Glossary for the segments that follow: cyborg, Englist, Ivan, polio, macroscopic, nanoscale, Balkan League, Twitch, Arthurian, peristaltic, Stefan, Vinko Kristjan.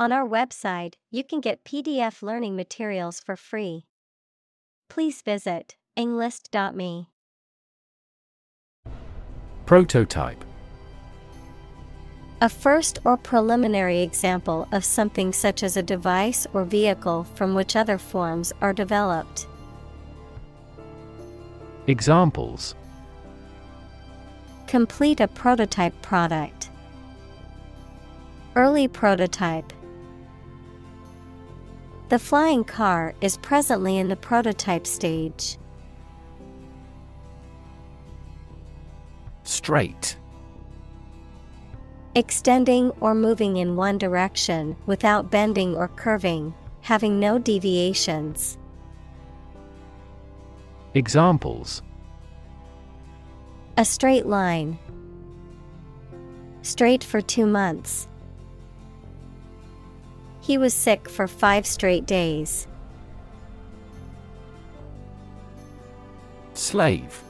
On our website, you can get PDF learning materials for free. Please visit englist.me. Prototype. A first or preliminary example of something such as a device or vehicle from which other forms are developed. Examples: complete a prototype product. Early prototype. The flying car is presently in the prototype stage. Straight. Extending or moving in one direction without bending or curving, having no deviations. Examples: a straight line. Straight for 2 months. He was sick for 5 straight days. Slave.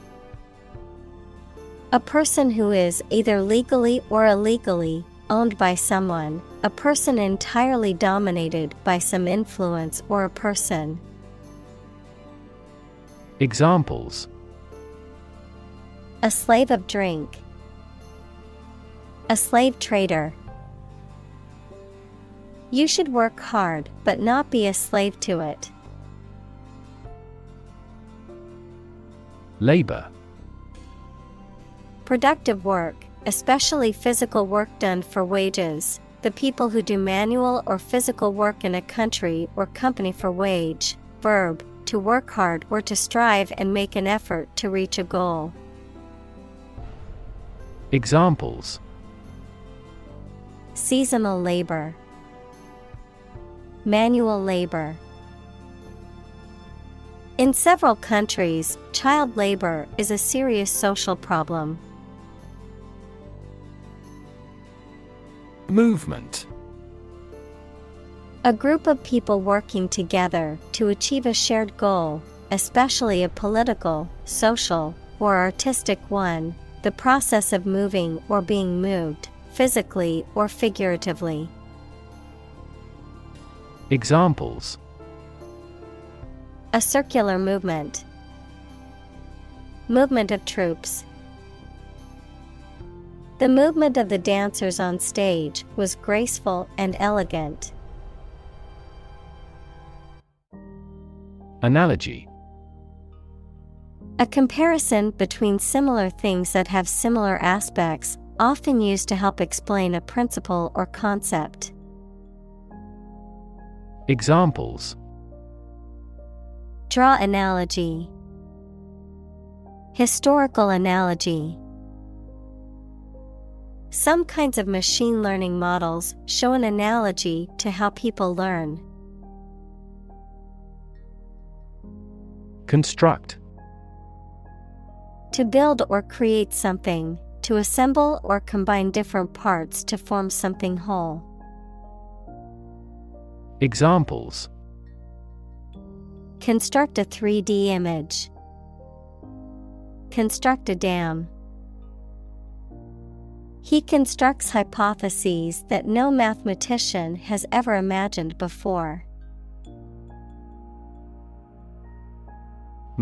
A person who is either legally or illegally owned by someone, a person entirely dominated by some influence or a person. Examples: a slave of drink. A slave trader. You should work hard but not be a slave to it. Labor. Productive work, especially physical work done for wages, the people who do manual or physical work in a country or company for wage. Verb, to work hard or to strive and make an effort to reach a goal. Examples: seasonal labor. Manual labor. In several countries, child labor is a serious social problem. Movement. A group of people working together to achieve a shared goal, especially a political, social, or artistic one, the process of moving or being moved, physically or figuratively. Examples: a circular movement. Movement of troops. The movement of the dancers on stage was graceful and elegant. Analogy. A comparison between similar things that have similar aspects, often used to help explain a principle or concept. Examples: draw analogy. Historical analogy. Some kinds of machine learning models show an analogy to how people learn. Construct. To build or create something, to assemble or combine different parts to form something whole. Examples: construct a 3D image. Construct a dam. He constructs hypotheses that no mathematician has ever imagined before.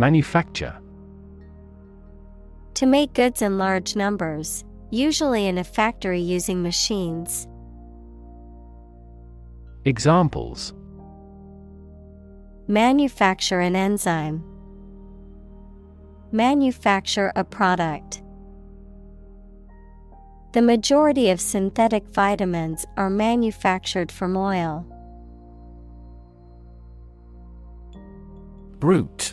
Manufacture. To make goods in large numbers, usually in a factory using machines. Examples: manufacture an enzyme. Manufacture a product. The majority of synthetic vitamins are manufactured from oil. Brute.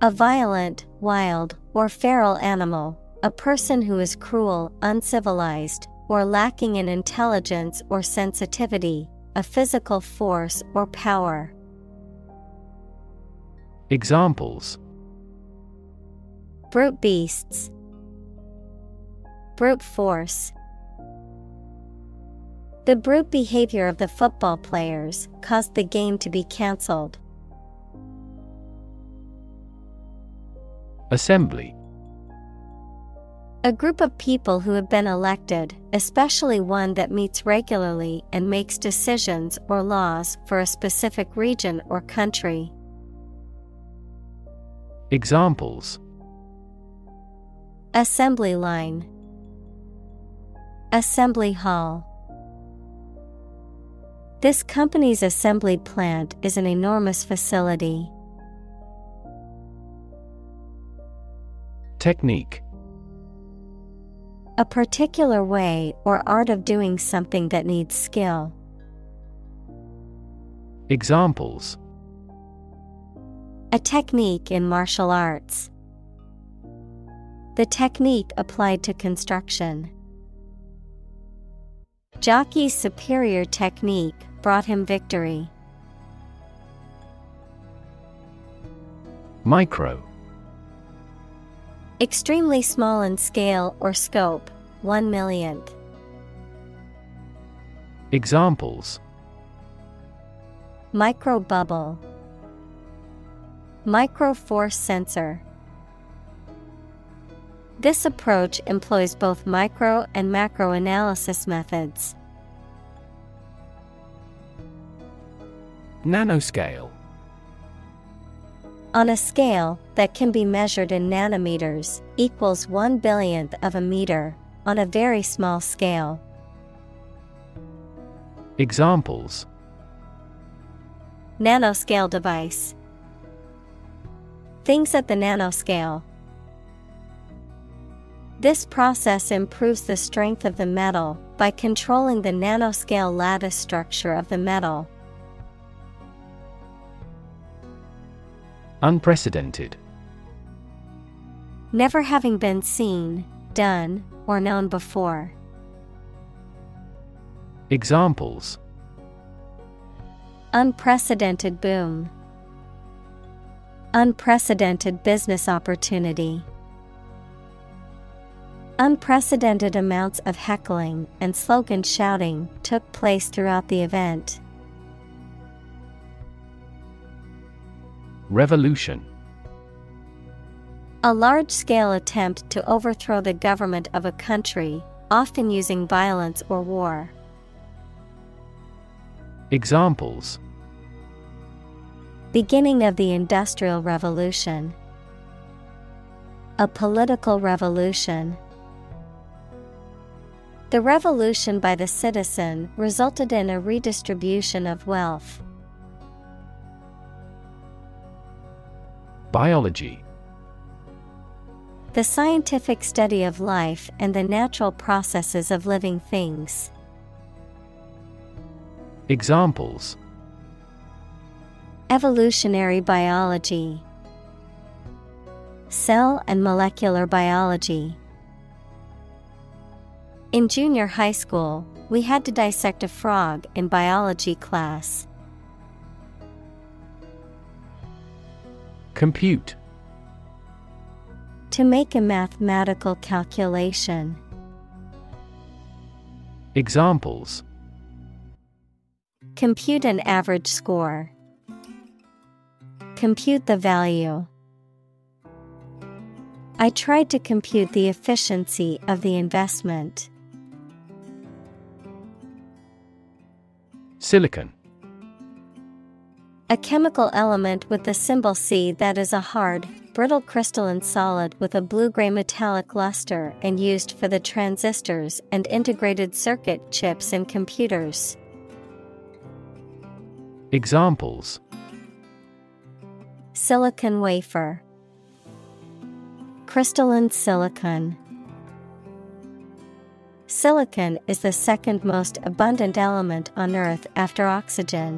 A violent, wild, or feral animal, a person who is cruel, uncivilized, or lacking in intelligence or sensitivity, a physical force or power. Examples: brute beasts. Brute force. The brute behavior of the football players caused the game to be cancelled. Assembly. A group of people who have been elected, especially one that meets regularly and makes decisions or laws for a specific region or country. Examples: Assembly line, Assembly hall. This company's assembly plant is an enormous facility. Technique: a particular way or art of doing something that needs skill. Examples: a technique in martial arts. The technique applied to construction. Jockey's superior technique brought him victory. Micro: extremely small in scale or scope, 1/1,000,000. Examples: micro bubble, micro force sensor. This approach employs both micro and macro analysis methods. Nanoscale: on a scale that can be measured in nanometers, equals 1/1,000,000th of a meter, on a very small scale. Examples: nanoscale device, things at the nanoscale. This process improves the strength of the metal by controlling the nanoscale lattice structure of the metal. Unprecedented: never having been seen, done, or known before. Examples: unprecedented boom, unprecedented business opportunity. Unprecedented amounts of heckling and slogan shouting took place throughout the event. Revolution: a large-scale attempt to overthrow the government of a country, often using violence or war. Examples: beginning of the Industrial Revolution, a political revolution. The revolution by the citizen resulted in a redistribution of wealth. Biology: the scientific study of life and the natural processes of living things. Examples: evolutionary biology, cell and molecular biology. In junior high school, we had to dissect a frog in biology class. Compute: to make a mathematical calculation. Examples: compute an average score, compute the value. I tried to compute the efficiency of the investment. Silicon: a chemical element with the symbol C that is a hard, brittle crystalline solid with a blue-gray metallic luster and used for the transistors and integrated circuit chips in computers. Examples: silicon wafer, crystalline silicon. Silicon is the second most abundant element on Earth after oxygen.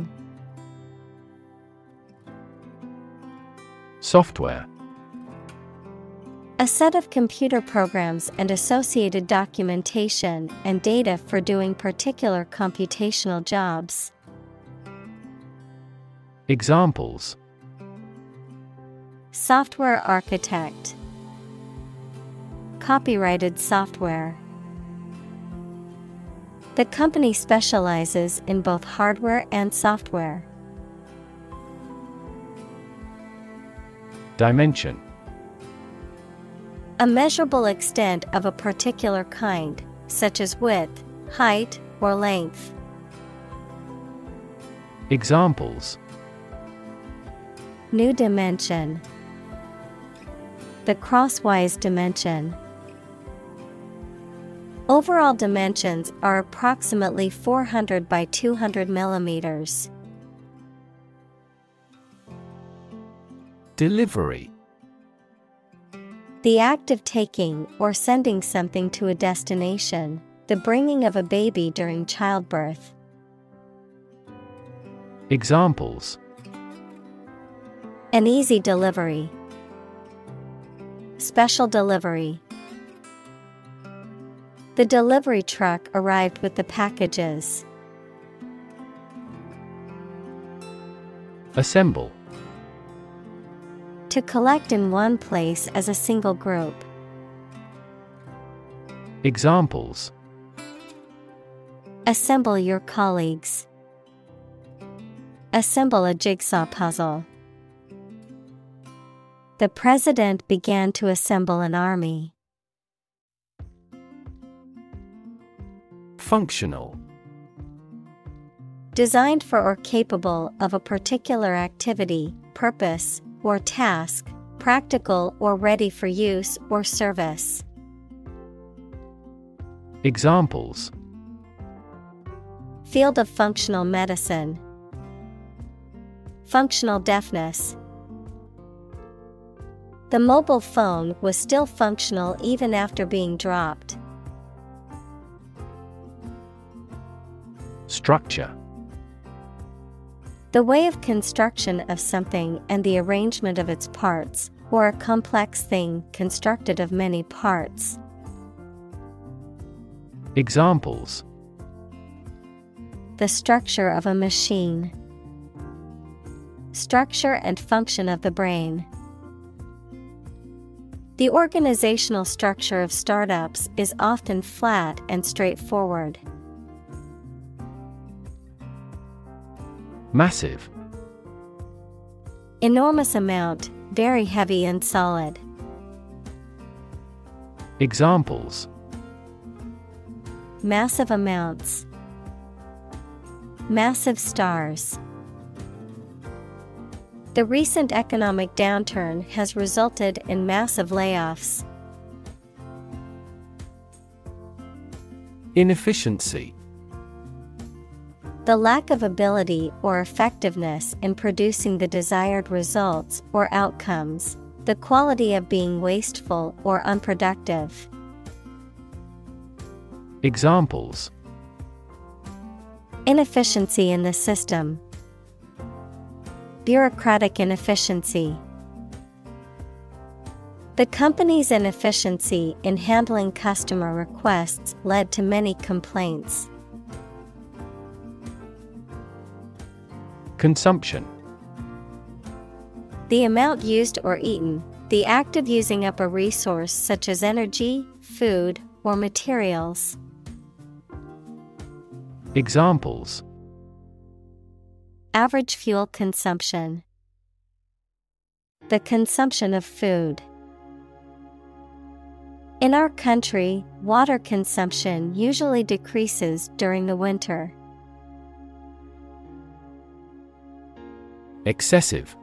Software: a set of computer programs and associated documentation and data for doing particular computational jobs. Examples: software architect, copyrighted software. The company specializes in both hardware and software. Dimension: a measurable extent of a particular kind, such as width, height, or length. Examples: new dimension, the crosswise dimension. Overall dimensions are approximately 400 by 200 millimeters. Delivery: the act of taking or sending something to a destination, the bringing of a baby during childbirth. Examples: an easy delivery, special delivery. The delivery truck arrived with the packages. Assemble: to collect in one place as a single group. Examples: assemble your colleagues, assemble a jigsaw puzzle. The president began to assemble an army. Functional: designed for or capable of a particular activity, purpose, or task, practical or ready for use or service. Examples: field of functional medicine, functional deafness. The mobile phone was still functional even after being dropped. Structure: the way of construction of something and the arrangement of its parts, or a complex thing constructed of many parts. Examples: the structure of a machine, structure and function of the brain. The organizational structure of startups is often flat and straightforward. Massive: enormous amount, very heavy and solid. Examples: massive amounts, massive stars. The recent economic downturn has resulted in massive layoffs. Inefficiency: the lack of ability or effectiveness in producing the desired results or outcomes, the quality of being wasteful or unproductive. Examples: inefficiency in the system, bureaucratic inefficiency. The company's inefficiency in handling customer requests led to many complaints. Consumption: the amount used or eaten, the act of using up a resource such as energy, food, or materials. Examples: average fuel consumption, the consumption of food. In our country, water consumption usually decreases during the winter. Excessive: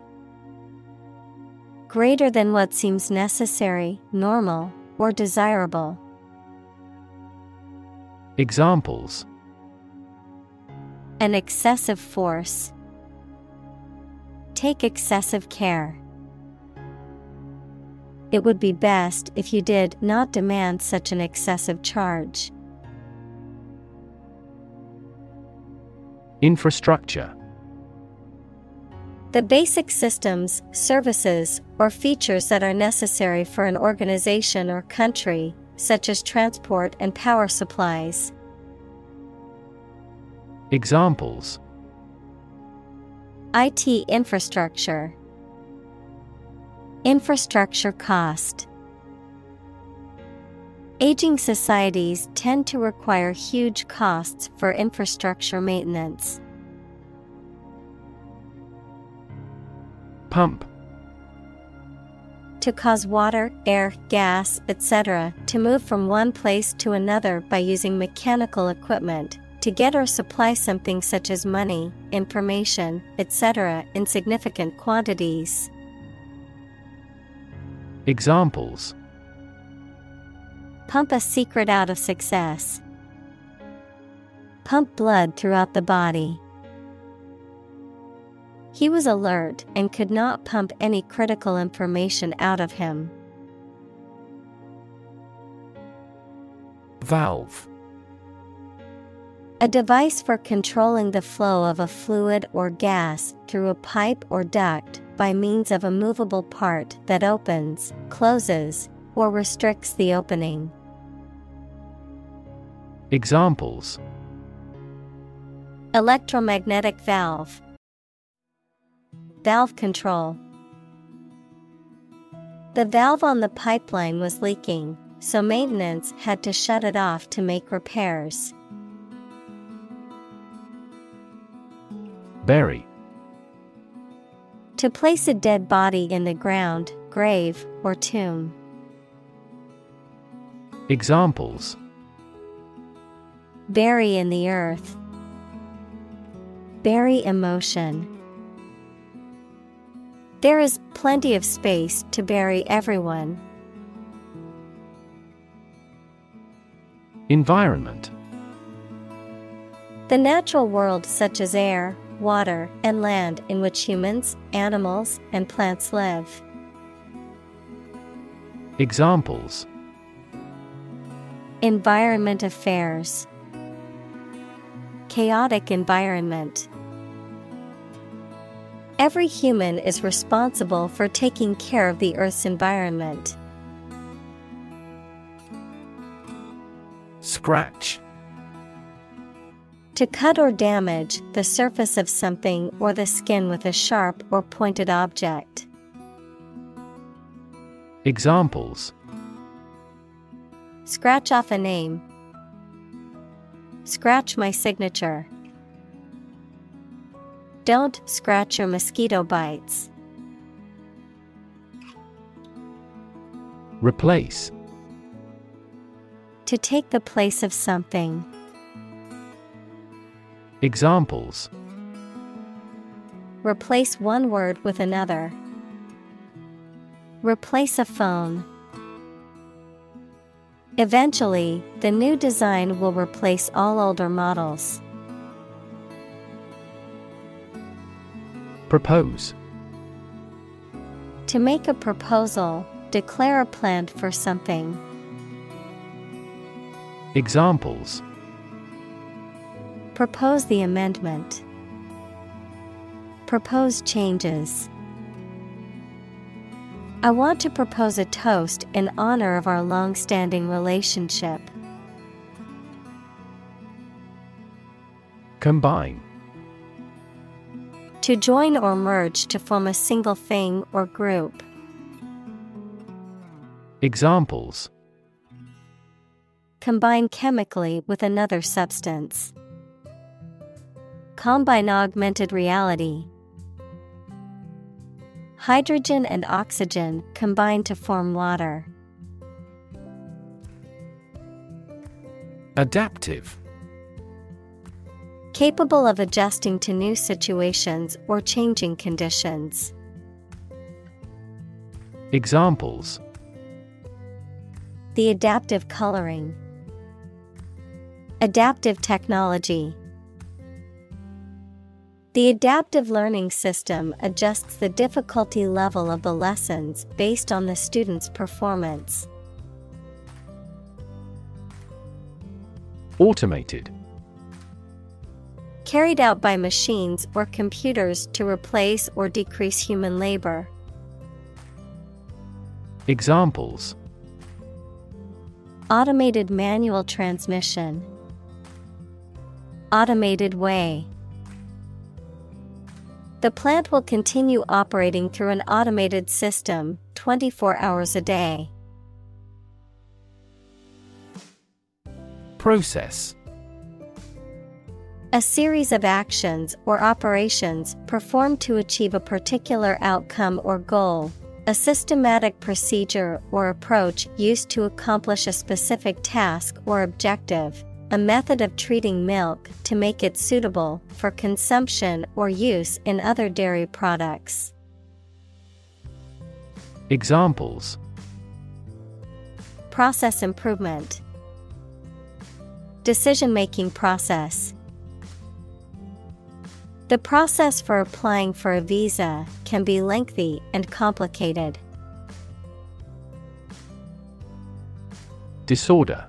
greater than what seems necessary, normal, or desirable. Examples: an excessive force, take excessive care. It would be best if you did not demand such an excessive charge. Infrastructure: the basic systems, services, or features that are necessary for an organization or country, such as transport and power supplies. Examples: IT infrastructure, infrastructure cost. Aging societies tend to require huge costs for infrastructure maintenance. Pump: to cause water, air, gas, etc. to move from one place to another by using mechanical equipment, to get or supply something such as money, information, etc. in significant quantities. Examples: pump a secret out of success. Pump blood throughout the body. He was alert and could not pump any critical information out of him. Valve. A device for controlling the flow of a fluid or gas through a pipe or duct by means of a movable part that opens, closes, or restricts the opening. Examples: electromagnetic valve, valve control. The valve on the pipeline was leaking, so maintenance had to shut it off to make repairs. Bury. To place a dead body in the ground, grave, or tomb. Examples: bury in the earth. Bury emotion. There is plenty of space to bury everyone. Environment. The natural world, such as air, water, and land, in which humans, animals, and plants live. Examples: environment affairs. Chaotic environment. Every human is responsible for taking care of the Earth's environment. Scratch. To cut or damage the surface of something or the skin with a sharp or pointed object. Examples: scratch off a name. Scratch my signature. Don't scratch your mosquito bites. Replace. To take the place of something. Examples: replace one word with another. Replace a phone. Eventually, the new design will replace all older models. Propose. To make a proposal, declare a plan for something. Examples: propose the amendment. Propose changes. I want to propose a toast in honor of our long-standing relationship. Combine. To join or merge to form a single thing or group. Examples: combine chemically with another substance. Combine augmented reality. Hydrogen and oxygen combine to form water. Adaptive. Capable of adjusting to new situations or changing conditions. Examples: the adaptive coloring. Adaptive technology. The adaptive learning system adjusts the difficulty level of the lessons based on the student's performance. Automated. Carried out by machines or computers to replace or decrease human labor. Examples: automated manual transmission. Automated way. The plant will continue operating through an automated system 24 hours a day. Process. A series of actions or operations performed to achieve a particular outcome or goal, A systematic procedure or approach used to accomplish a specific task or objective, a method of treating milk to make it suitable for consumption or use in other dairy products. Examples: Process improvement, Decision-making process. The process for applying for a visa can be lengthy and complicated. Disorder: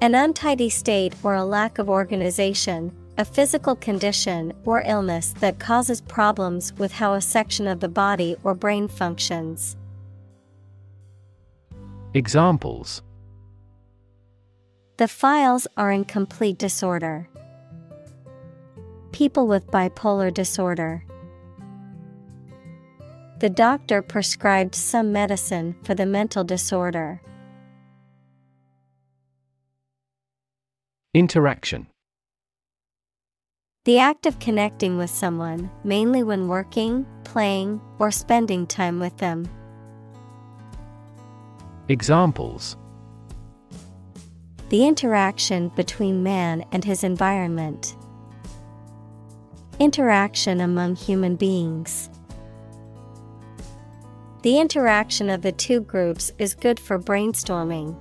an untidy state or a lack of organization, a physical condition or illness that causes problems with how a section of the body or brain functions. Examples: the files are in complete disorder. People with bipolar disorder. The doctor prescribed some medicine for the mental disorder. Interaction: the act of connecting with someone, mainly when working, playing, or spending time with them. Examples: the interaction between man and his environment. Interaction among human beings. The interaction of the two groups is good for brainstorming.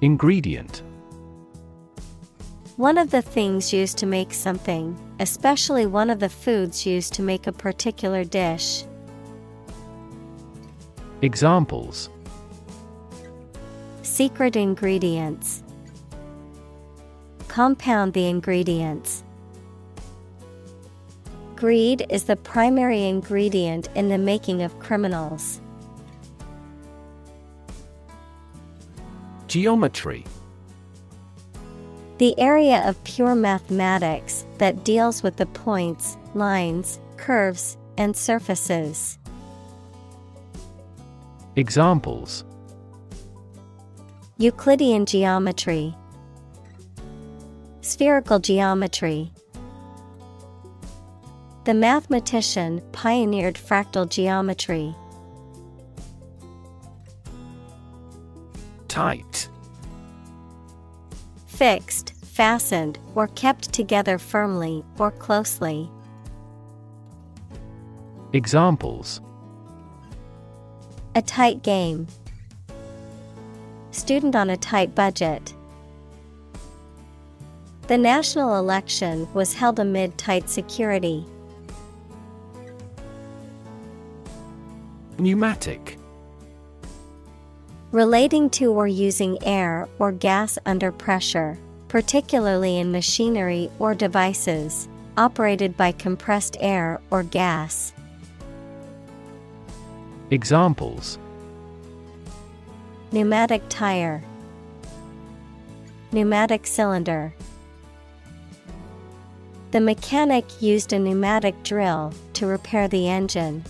Ingredient: one of the things used to make something, especially one of the foods used to make a particular dish. Examples: secret ingredients. Compound the ingredients. Greed is the primary ingredient in the making of criminals. Geometry: the area of pure mathematics that deals with the points, lines, curves, and surfaces. Examples: Euclidean geometry. Spherical geometry. The mathematician pioneered fractal geometry. Tight: fixed, fastened, or kept together firmly or closely. Examples: a tight game. Student on a tight budget. The national election was held amid tight security. Pneumatic: relating to or using air or gas under pressure, particularly in machinery or devices, operated by compressed air or gas. Examples: pneumatic tire. Pneumatic cylinder. The mechanic used a pneumatic drill to repair the engine.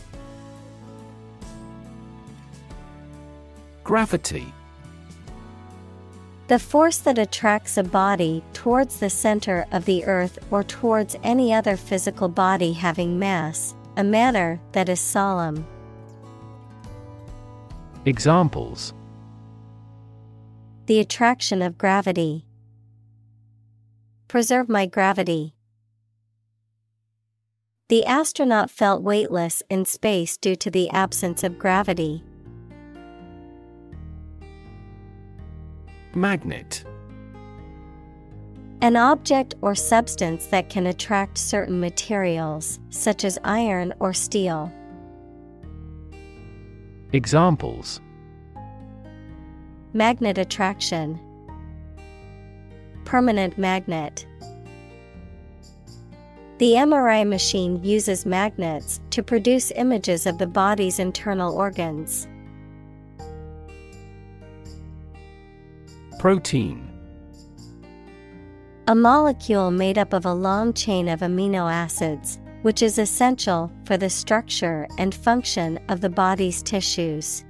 Gravity: the force that attracts a body towards the center of the earth or towards any other physical body having mass, a matter that is solemn. Examples: the attraction of gravity. Preserve my gravity. The astronaut felt weightless in space due to the absence of gravity. Magnet: an object or substance that can attract certain materials, such as iron or steel. Examples: magnet attraction. Permanent magnet. The MRI machine uses magnets to produce images of the body's internal organs. Protein: a molecule made up of a long chain of amino acids, which is essential for the structure and function of the body's tissues.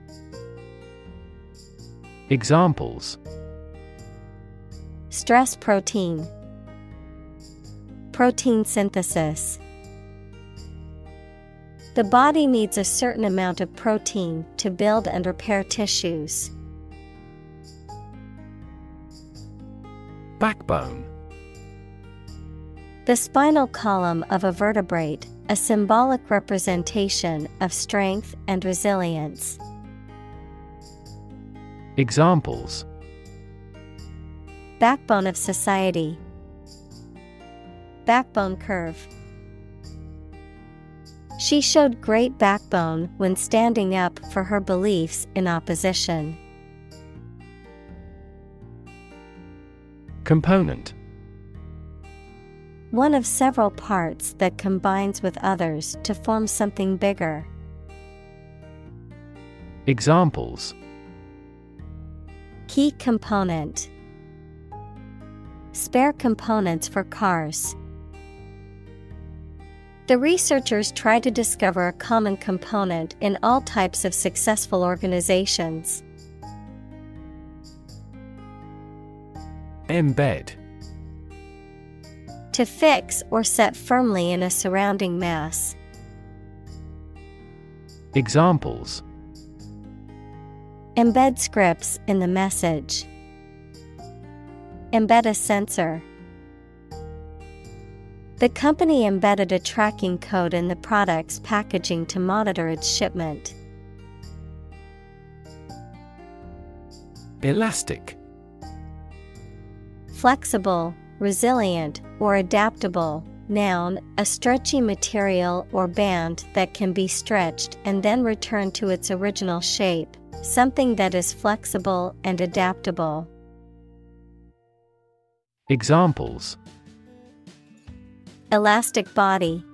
Examples: stress protein. Protein synthesis. The body needs a certain amount of protein to build and repair tissues. Backbone. The spinal column of a vertebrate, a symbolic representation of strength and resilience. Examples: backbone of society, backbone curve. She showed great backbone when standing up for her beliefs in opposition. Component. One of several parts that combines with others to form something bigger. Examples: key component, spare components for cars. The researchers try to discover a common component in all types of successful organizations. Embed. To fix or set firmly in a surrounding mass. Examples: embed scripts in the message. Embed a sensor. The company embedded a tracking code in the product's packaging to monitor its shipment. Elastic. Flexible, resilient, or adaptable. Noun, a stretchy material or band that can be stretched and then returned to its original shape, something that is flexible and adaptable. Examples: elastic body,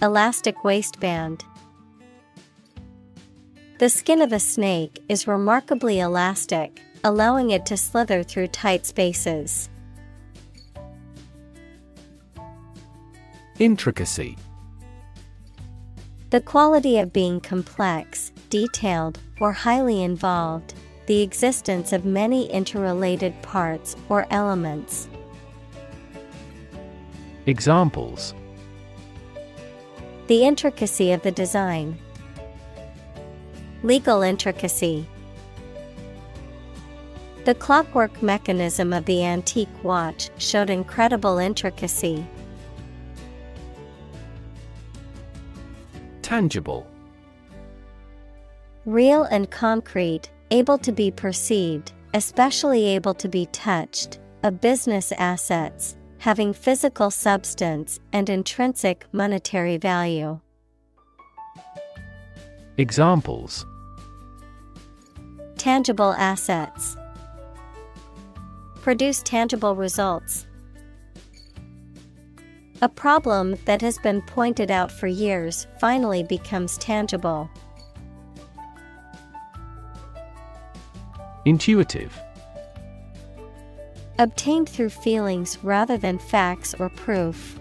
elastic waistband. The skin of a snake is remarkably elastic, allowing it to slither through tight spaces. Intricacy. The quality of being complex, detailed, or highly involved, the existence of many interrelated parts or elements. Examples: the intricacy of the design, legal intricacy. The clockwork mechanism of the antique watch showed incredible intricacy. Tangible. Real and concrete, able to be perceived, especially able to be touched, a business assets, having physical substance and intrinsic monetary value. Examples: tangible assets, produce tangible results. A problem that has been pointed out for years finally becomes tangible. Intuitive. Obtained through feelings rather than facts or proof.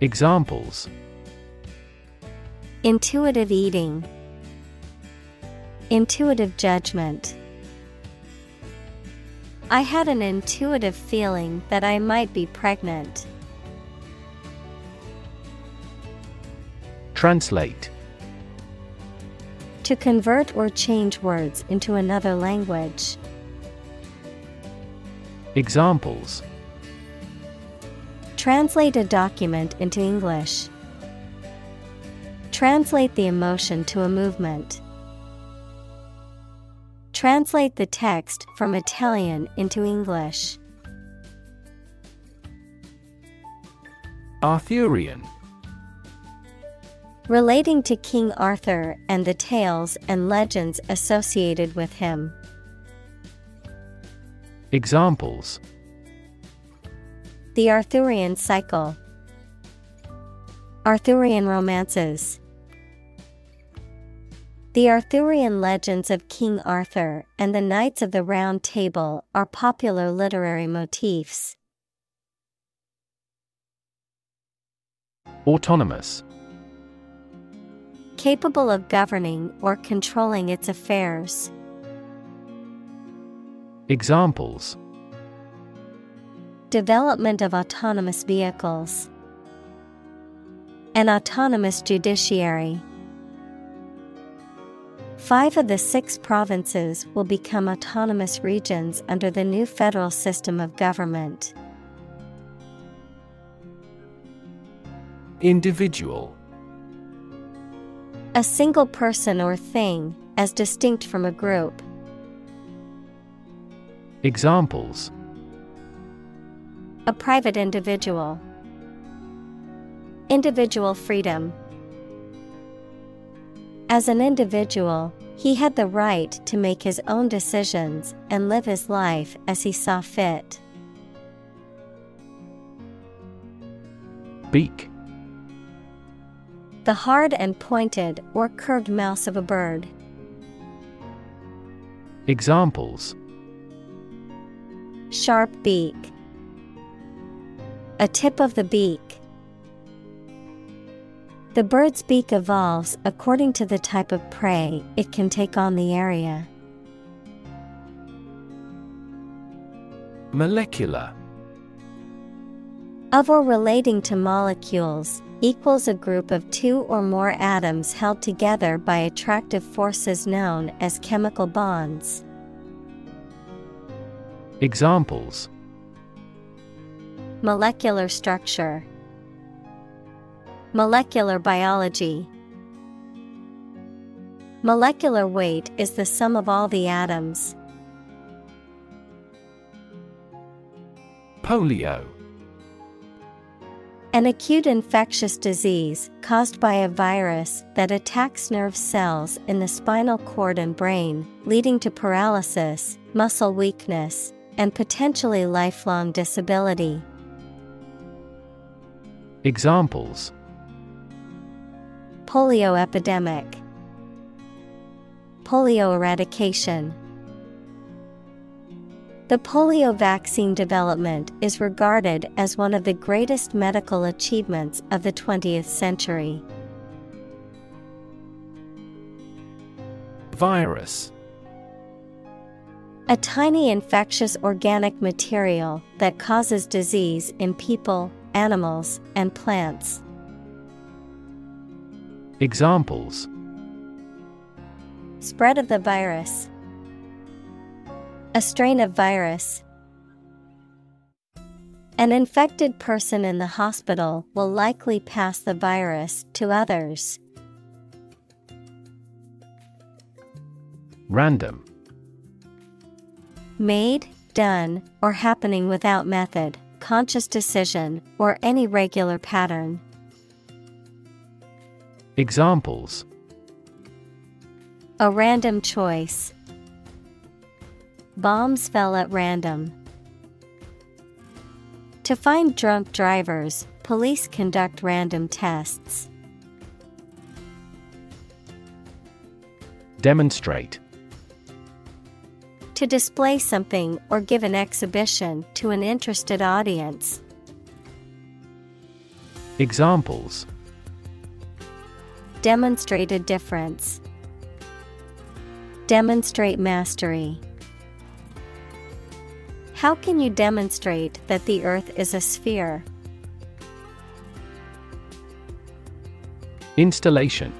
Examples: intuitive eating, intuitive judgment. I had an intuitive feeling that I might be pregnant. Translate. To convert or change words into another language. Examples: translate a document into English. Translate the emotion to a movement. Translate the text from Italian into English. Arthurian. Relating to King Arthur and the tales and legends associated with him. Examples: the Arthurian cycle, Arthurian romances. The Arthurian legends of King Arthur and the Knights of the Round Table are popular literary motifs. Autonomous. Capable of governing or controlling its affairs. Examples: development of autonomous vehicles, An autonomous judiciary. 5 of the 6 provinces will become autonomous regions under the new federal system of government. Individual. A single person or thing, as distinct from a group. Examples. A private individual. Individual freedom. As an individual, he had the right to make his own decisions and live his life as he saw fit. Beak. The hard and pointed or curved mouth of a bird. Examples. Sharp beak. A tip of the beak. The bird's beak evolves according to the type of prey it can take on the area. Molecular. Of or relating to molecules, equals a group of 2 or more atoms held together by attractive forces known as chemical bonds. Examples. Molecular structure. Molecular biology. Molecular weight is the sum of all the atoms. Polio. An acute infectious disease caused by a virus that attacks nerve cells in the spinal cord and brain, leading to paralysis, muscle weakness, and potentially lifelong disability. Examples. Polio epidemic. Polio eradication. The polio vaccine development is regarded as one of the greatest medical achievements of the 20th century. Virus. A tiny infectious organic material that causes disease in people, animals, and plants. Examples. Spread of the virus. A strain of virus. An infected person in the hospital will likely pass the virus to others. Random. Made, done, or happening without method, conscious decision, or any regular pattern. Examples. A random choice. Bombs fell at random. To find drunk drivers, police conduct random tests. Demonstrate. To display something or give an exhibition to an interested audience. Examples. Demonstrate a difference. Demonstrate mastery. How can you demonstrate that the Earth is a sphere? Installation.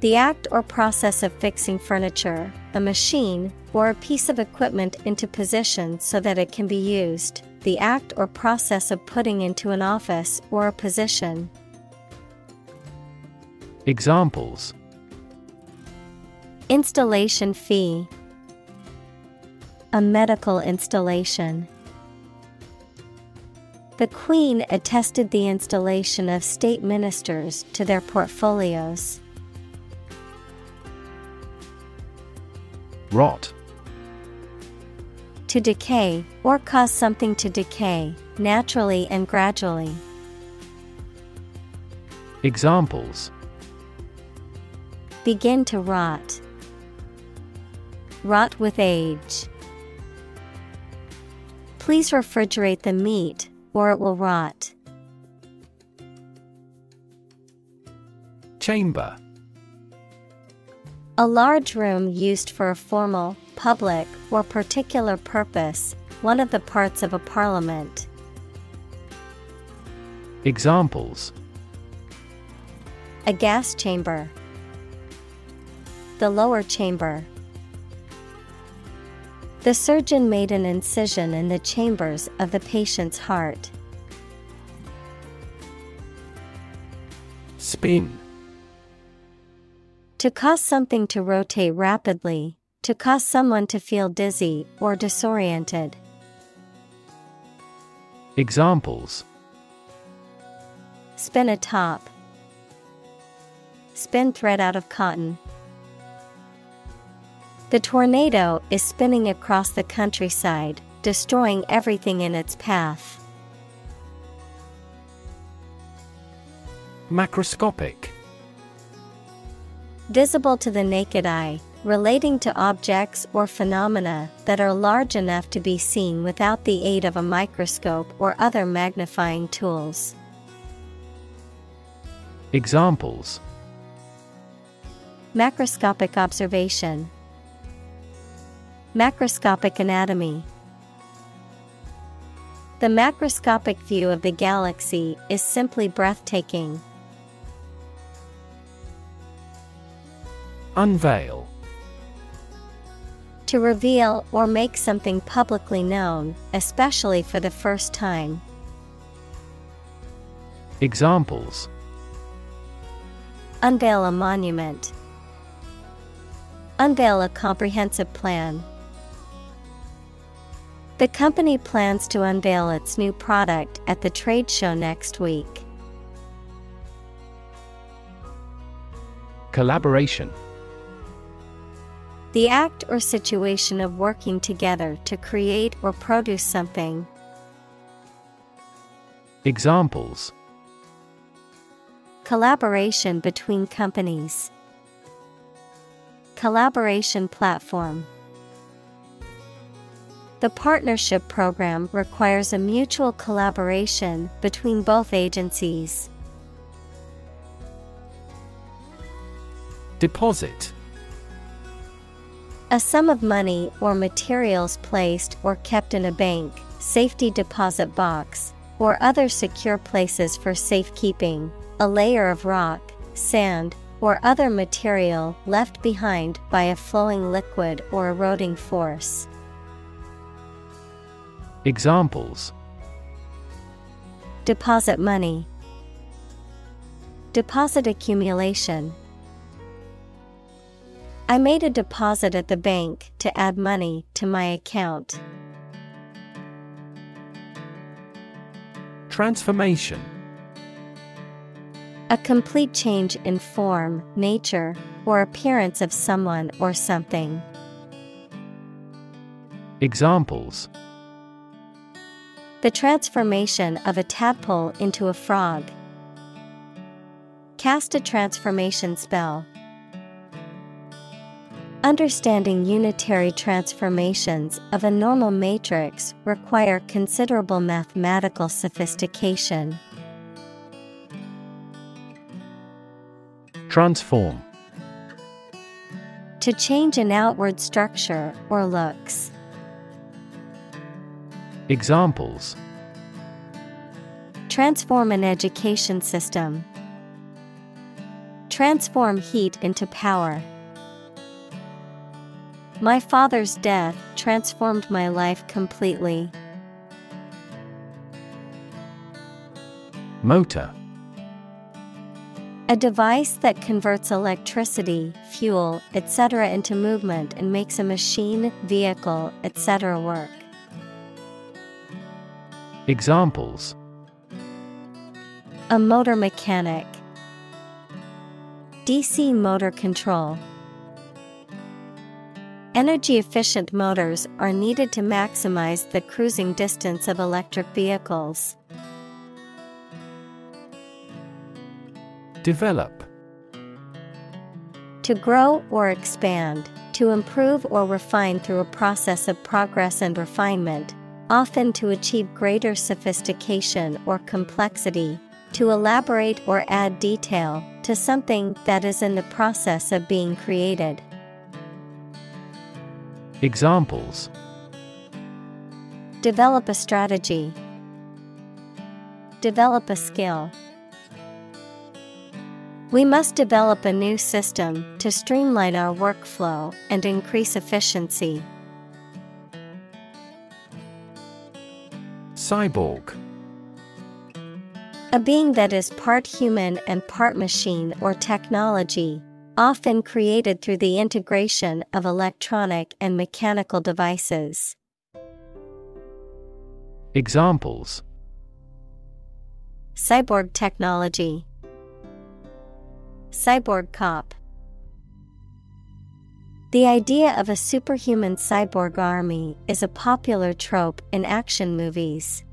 The act or process of fixing furniture, a machine, or a piece of equipment into position so that it can be used. The act or process of putting into an office or a position. Examples. Installation fee. A medical installation. The Queen attested the installation of state ministers to their portfolios. Rot. To decay, or cause something to decay, naturally and gradually. Examples. Begin to rot. Rot with age. Please refrigerate the meat, or it will rot. Chamber. A large room used for a formal, public, or particular purpose, one of the parts of a parliament. Examples. A gas chamber. The lower chamber. The surgeon made an incision in the chambers of the patient's heart. Spin. To cause something to rotate rapidly, to cause someone to feel dizzy or disoriented. Examples: spin a top. Spin thread out of cotton. The tornado is spinning across the countryside, destroying everything in its path. Macroscopic. Visible to the naked eye, relating to objects or phenomena that are large enough to be seen without the aid of a microscope or other magnifying tools. Examples: macroscopic observation. Macroscopic anatomy. The macroscopic view of the galaxy is simply breathtaking. Unveil. To reveal or make something publicly known, especially for the first time. Examples: unveil a monument. Unveil a comprehensive plan. The company plans to unveil its new product at the trade show next week. Collaboration. The act or situation of working together to create or produce something. Examples: collaboration between companies. Collaboration platform. The partnership program requires a mutual collaboration between both agencies. Deposit. A sum of money or materials placed or kept in a bank, safety deposit box, or other secure places for safekeeping, a layer of rock, sand, or other material left behind by a flowing liquid or eroding force. Examples: deposit money. Deposit accumulation. I made a deposit at the bank to add money to my account. Transformation. A complete change in form, nature, or appearance of someone or something. Examples: the transformation of a tadpole into a frog. Cast a transformation spell. Understanding unitary transformations of a normal matrix require considerable mathematical sophistication. Transform. To change an outward structure or looks. Examples: transform an education system. Transform heat into power. My father's death transformed my life completely. Motor. A device that converts electricity, fuel, etc. into movement and makes a machine, vehicle, etc. work. Examples: a motor mechanic. DC motor control. Energy-efficient motors are needed to maximize the cruising distance of electric vehicles. Develop. To grow or expand, to improve or refine through a process of progress and refinement, often to achieve greater sophistication or complexity, to elaborate or add detail to something that is in the process of being created. Examples: develop a strategy. Develop a skill. We must develop a new system to streamline our workflow and increase efficiency. Cyborg. A being that is part human and part machine or technology, often created through the integration of electronic and mechanical devices. Examples: cyborg technology, cyborg cop. The idea of a superhuman cyborg army is a popular trope in action movies.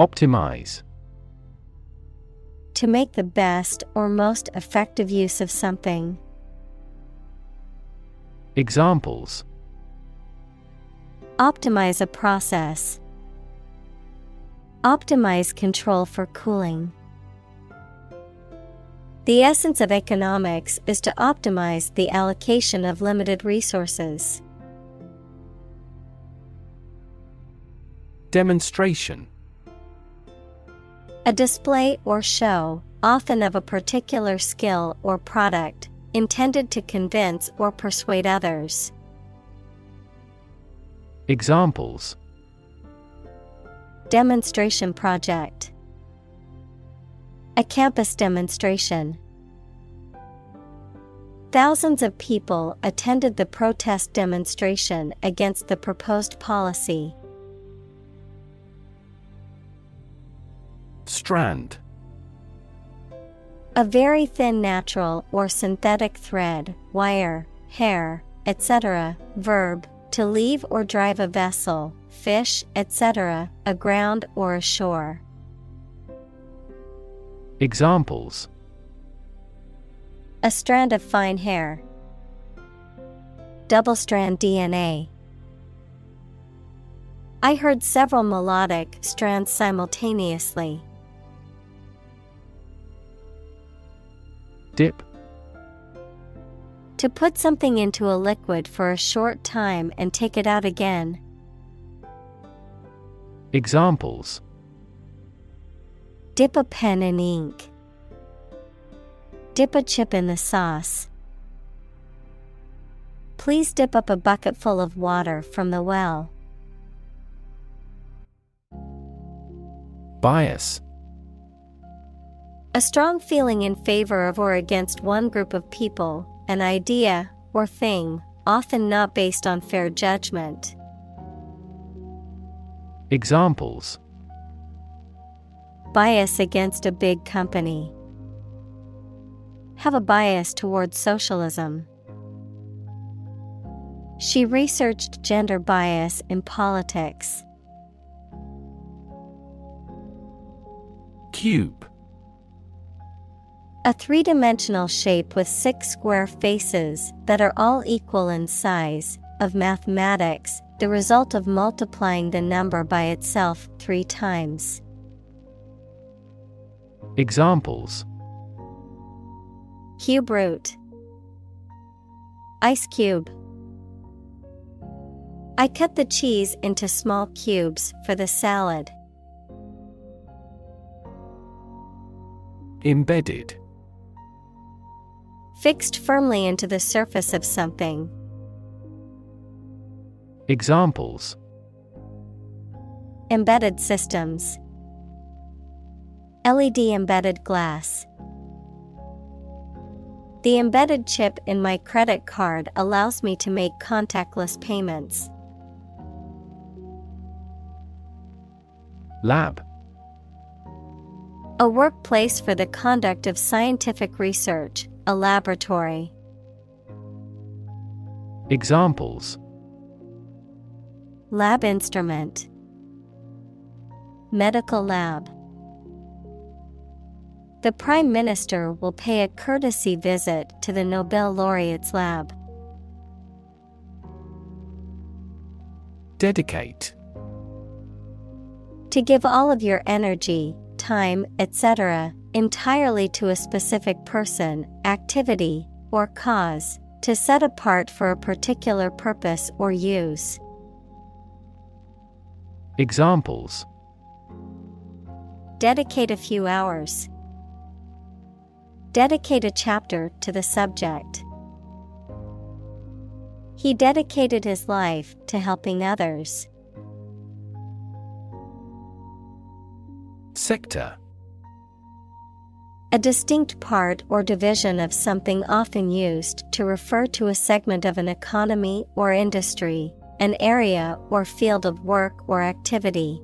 Optimize. To make the best or most effective use of something. Examples: optimize a process, optimize control for cooling. The essence of economics is to optimize the allocation of limited resources. Demonstration. A display or show, often of a particular skill or product, intended to convince or persuade others. Examples: demonstration project, a campus demonstration. Thousands of people attended the protest demonstration against the proposed policy. Strand. A very thin natural or synthetic thread, wire, hair, etc. Verb, to leave or drive a vessel, fish, etc., aground or ashore. Examples: a strand of fine hair, double-strand DNA. I heard several melodic strands simultaneously. Dip. To put something into a liquid for a short time and take it out again. Examples: dip a pen in ink, dip a chip in the sauce. Please dip up a bucket full of water from the well. Bias. A strong feeling in favor of or against one group of people, an idea, or thing, often not based on fair judgment. Examples: bias against a big company, have a bias toward socialism. She researched gender bias in politics. Cube. A three-dimensional shape with six square faces that are all equal in size, of mathematics, the result of multiplying the number by itself 3 times. Examples: cube root, ice cube. I cut the cheese into small cubes for the salad. Embedded. Fixed firmly into the surface of something. Examples: embedded systems, LED embedded glass. The embedded chip in my credit card allows me to make contactless payments. Lab. A workplace for the conduct of scientific research, a laboratory. Examples: lab instrument, medical lab. The Prime Minister will pay a courtesy visit to the Nobel laureate's lab. Dedicate. To give all of your energy, time, etc., entirely to a specific person, activity, or cause, to set apart for a particular purpose or use. Examples: Dedicate a few hours. Dedicate a chapter to the subject. He dedicated his life to helping others. Sector. A distinct part or division of something, often used to refer to a segment of an economy or industry, an area or field of work or activity.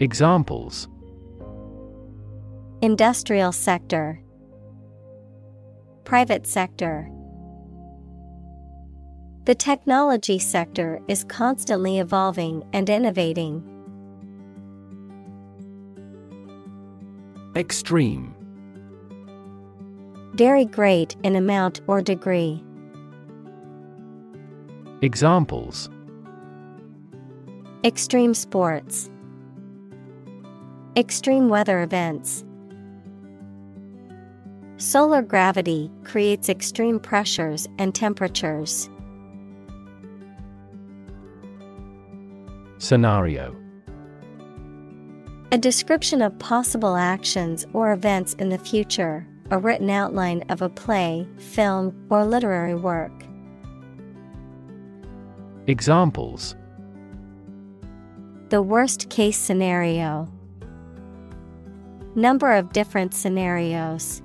Examples: industrial sector, private sector. The technology sector is constantly evolving and innovating. Extreme. Very great in amount or degree. Examples: extreme sports, extreme weather events. Solar gravity creates extreme pressures and temperatures. Scenario. A description of possible actions or events in the future, a written outline of a play, film, or literary work. Examples: the worst-case scenario. Number of different scenarios.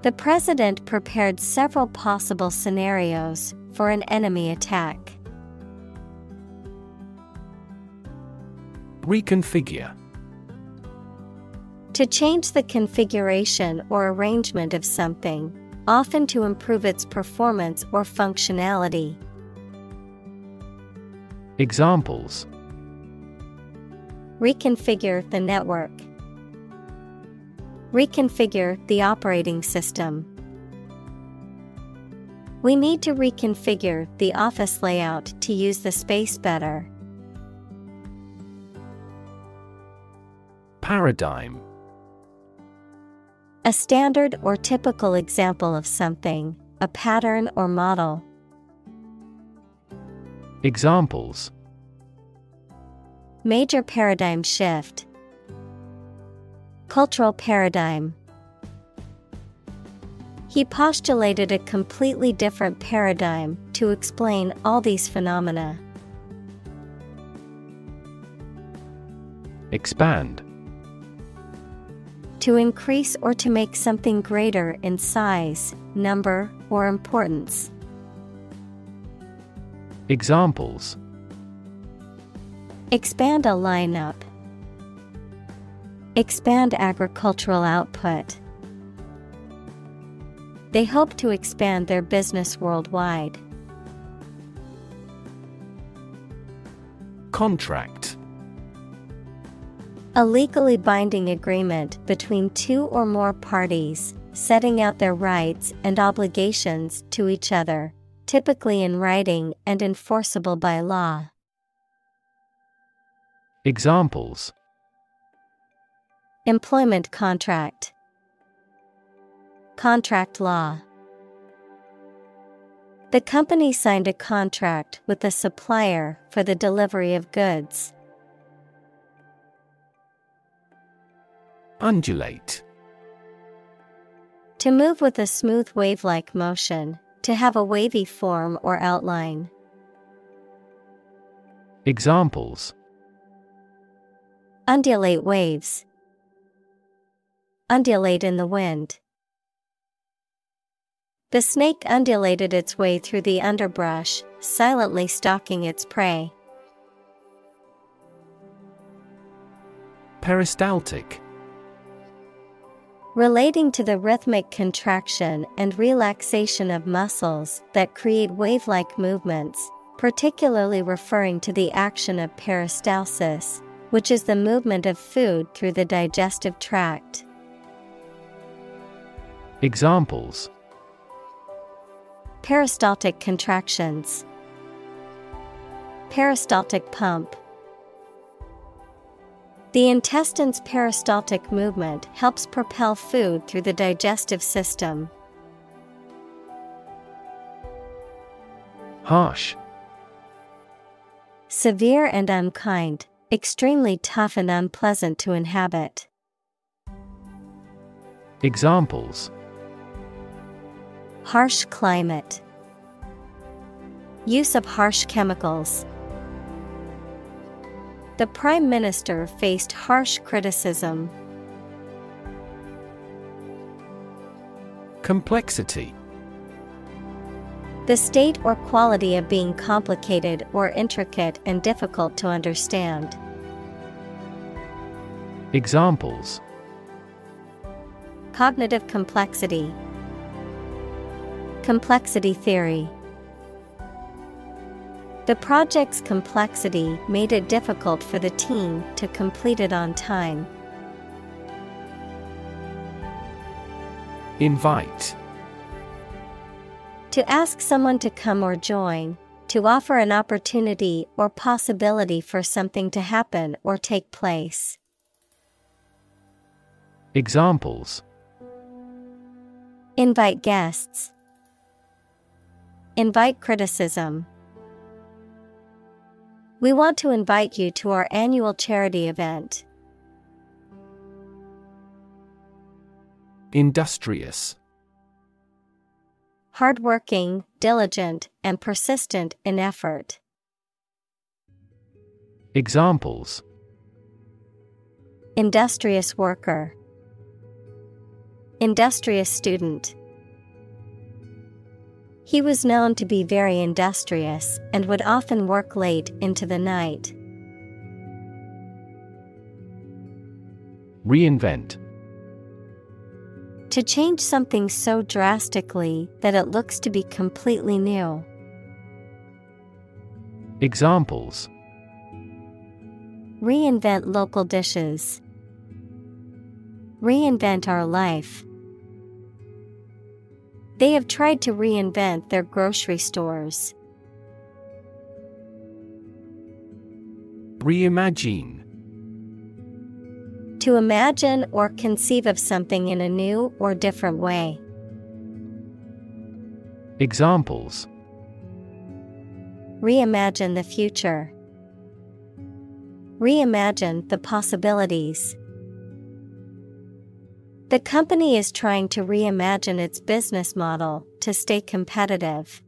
The president prepared several possible scenarios for an enemy attack. Reconfigure. To change the configuration or arrangement of something, often to improve its performance or functionality. Examples: reconfigure the network. Reconfigure the operating system. We need to reconfigure the office layout to use the space better. Paradigm. A standard or typical example of something, a pattern or model. Examples: major paradigm shift, cultural paradigm. He postulated a completely different paradigm to explain all these phenomena. Expand. To increase or to make something greater in size, number, or importance. Examples: expand a lineup, expand agricultural output. They hope to expand their business worldwide. Contract. A legally binding agreement between two or more parties, setting out their rights and obligations to each other, typically in writing and enforceable by law. Examples: employment contract, contract law. The company signed a contract with the supplier for the delivery of goods. Undulate. To move with a smooth wave-like motion, to have a wavy form or outline. Examples: undulate waves, undulate in the wind. The snake undulated its way through the underbrush, silently stalking its prey. Peristaltic. Relating to the rhythmic contraction and relaxation of muscles that create wave-like movements, particularly referring to the action of peristalsis, which is the movement of food through the digestive tract. Examples: peristaltic contractions, peristaltic pump. The intestine's peristaltic movement helps propel food through the digestive system. Harsh. Severe and unkind, Extremely tough and unpleasant to inhabit. Examples: harsh climate. Use of harsh chemicals. The Prime Minister faced harsh criticism. Complexity. The state or quality of being complicated or intricate and difficult to understand. Examples: cognitive complexity, complexity theory. The project's complexity made it difficult for the team to complete it on time. Invite. To ask someone to come or join, to offer an opportunity or possibility for something to happen or take place. Examples: invite guests, invite criticism. We want to invite you to our annual charity event. Industrious. Hardworking, diligent, and persistent in effort. Examples: industrious worker, industrious student. He was known to be very industrious and would often work late into the night. Reinvent. To change something so drastically that it looks to be completely new. Examples: reinvent local dishes, reinvent our life. They have tried to reinvent their grocery stores. Reimagine. To imagine or conceive of something in a new or different way. Examples: reimagine the future, reimagine the possibilities. The company is trying to reimagine its business model to stay competitive.